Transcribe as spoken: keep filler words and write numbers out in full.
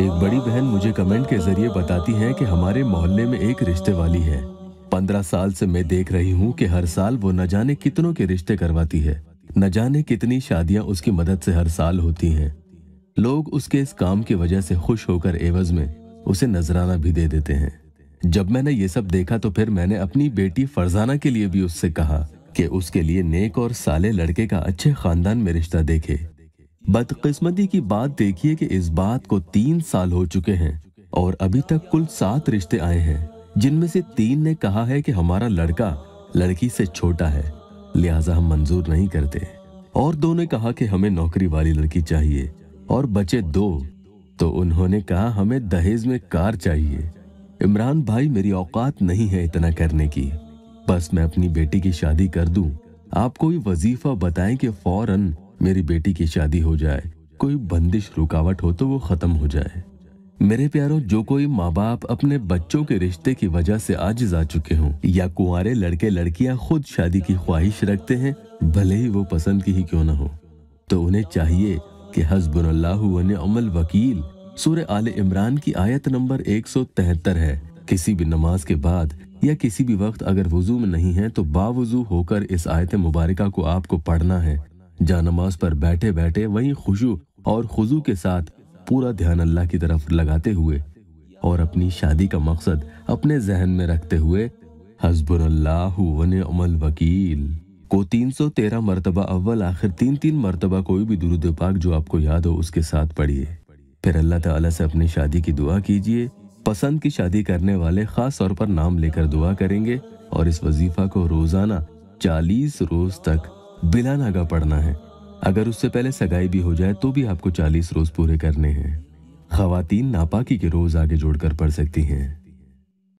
एक बड़ी बहन मुझे कमेंट के जरिए बताती है कि हमारे मोहल्ले में एक रिश्ते वाली है। पंद्रह साल से मैं देख रही हूँ कि हर साल वो न जाने कितनों के रिश्ते करवाती है, न जाने कितनी शादियाँ उसकी मदद से हर साल होती हैं। लोग उसके इस काम की वजह से खुश होकर एवज में उसे नजराना भी दे देते हैं। जब मैंने ये सब देखा तो फिर मैंने अपनी बेटी फरजाना के लिए भी उससे कहा कि उसके लिए नेक और साले लड़के का अच्छे खानदान में रिश्ता देखे। बदकिस्मती की बात देखिए कि इस बात को तीन साल हो चुके हैं और अभी तक कुल सात रिश्ते आए हैं, जिनमें से तीन ने कहा है कि हमारा लड़का लड़की से छोटा है, लिहाजा हम मंजूर नहीं करते, और दो ने कहा कि हमें नौकरी वाली लड़की चाहिए, और बचे दो तो उन्होंने कहा हमें दहेज में कार चाहिए। इमरान भाई, मेरी औकात नहीं है इतना करने की, बस मैं अपनी बेटी की शादी कर दूं। आप कोई वजीफा बताएं कि फौरन मेरी बेटी की शादी हो जाए, कोई बंदिश रुकावट हो तो वो खत्म हो जाए। मेरे प्यारों, जो कोई माँ बाप अपने बच्चों के रिश्ते की वजह से आजिज आ चुके हों या कुंवारे लड़के लड़कियां खुद शादी की ख्वाहिश रखते हैं, भले ही वो पसंद की ही क्यों ना हो, तो उन्हें चाहिए कि हस्बुनल्लाहु वनिअमल वकील सूरह आले इमरान की आयत नंबर एक सौ तिहत्तर है। किसी भी नमाज के बाद या किसी भी वक्त अगर वुजू में नहीं है तो बावुजू होकर इस आयत मुबारका को आपको पढ़ना है। जहाँ नमाज पर बैठे बैठे वहीं खुशू और खुजू के साथ पूरा ध्यान अल्लाह की तरफ लगाते हुए और अपनी शादी का मकसद अपने जहन में रखते हुए हस्बुनल्लाहु वनिअमल वकील को तीन सौ तेरह मरतबा अव्वल आखिर तीन तीन मरतबा कोई भी दुरूद पाक जो आपको याद हो उसके साथ पढ़िए। फिर अल्लाह ताला से अपनी शादी की दुआ कीजिए। पसंद की शादी करने वाले खास तौर पर नाम लेकर दुआ करेंगे और इस वजीफा को रोजाना चालीस रोज तक बिला नागा पढ़ना है। अगर उससे पहले सगाई भी हो जाए तो भी आपको चालीस रोज पूरे करने हैं। खवातीन नापाकी के रोज आगे जोड़कर पढ़ सकती हैं।